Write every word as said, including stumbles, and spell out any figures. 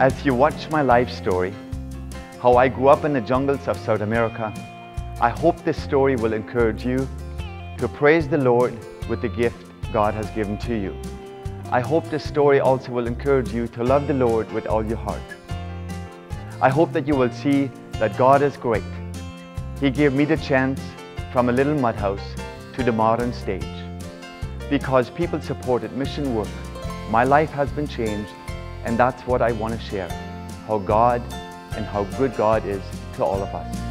As you watch my life story, how I grew up in the jungles of South America, I hope this story will encourage you to praise the Lord with the gift God has given to you. I hope this story also will encourage you to love the Lord with all your heart. I hope that you will see that God is great. He gave me the chance from a little mud house to the modern stage. Because people supported mission work, my life has been changed, and that's what I want to share, how God and how good God is to all of us.